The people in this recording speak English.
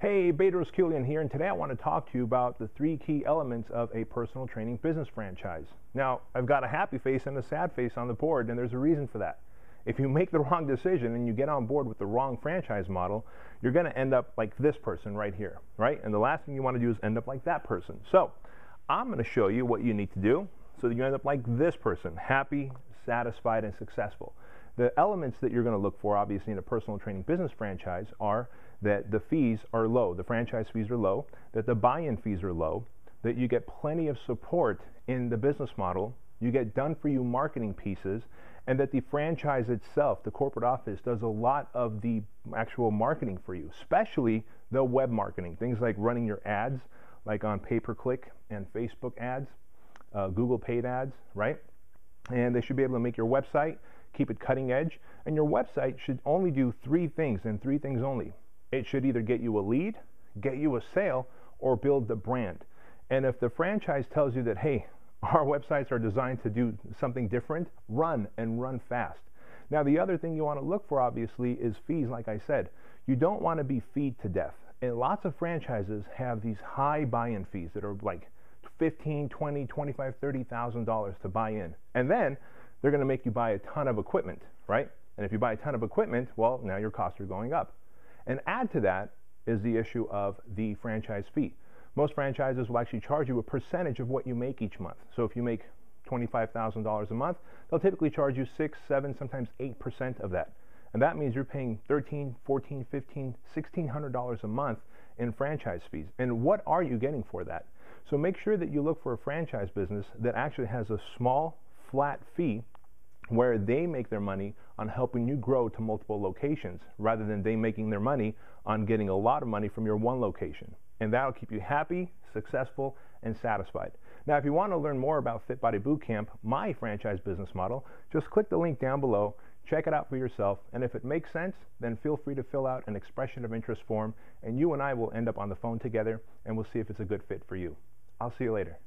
Hey, Bedros Keuilian here, and today I want to talk to you about the three key elements of a personal training business franchise. Now, I've got a happy face and a sad face on the board, and there's a reason for that. If you make the wrong decision and you get on board with the wrong franchise model, you're going to end up like this person right here, right? And the last thing you want to do is end up like that person. So, I'm going to show you what you need to do so that you end up like this person, happy, satisfied, and successful. The elements that you're going to look for, obviously, in a personal training business franchise are that the fees are low, the franchise fees are low, that the buy-in fees are low, that you get plenty of support in the business model, you get done-for-you marketing pieces, and that the franchise itself, the corporate office, does a lot of the actual marketing for you, especially the web marketing, things like running your ads, like on pay-per-click and Facebook ads, Google paid ads, right? And they should be able to make your website, keep it cutting edge, and your website should only do three things and three things only. It should either get you a lead, get you a sale, or build the brand. And if the franchise tells you that, hey, our websites are designed to do something different, run and run fast. Now, the other thing you want to look for, obviously, is fees, like I said. You don't want to be feed to death. And lots of franchises have these high buy-in fees that are like $15,000, $20,000, $25,000, $30,000 to buy in. And then they're going to make you buy a ton of equipment, right? And if you buy a ton of equipment, well, now your costs are going up. And add to that is the issue of the franchise fee. Most franchises will actually charge you a percentage of what you make each month. So if you make $25,000 a month, they'll typically charge you 6, 7, sometimes 8% of that. And that means you're paying $1,300, $1,400, $1,500, $1,600 a month in franchise fees. And what are you getting for that? So make sure that you look for a franchise business that actually has a small, flat fee where they make their money on helping you grow to multiple locations rather than they making their money on getting a lot of money from your one location. And that'll keep you happy, successful, and satisfied. Now, if you want to learn more about Fit Body Boot Camp, my franchise business model, just click the link down below, check it out for yourself, and if it makes sense, then feel free to fill out an expression of interest form, and you and I will end up on the phone together, and we'll see if it's a good fit for you. I'll see you later.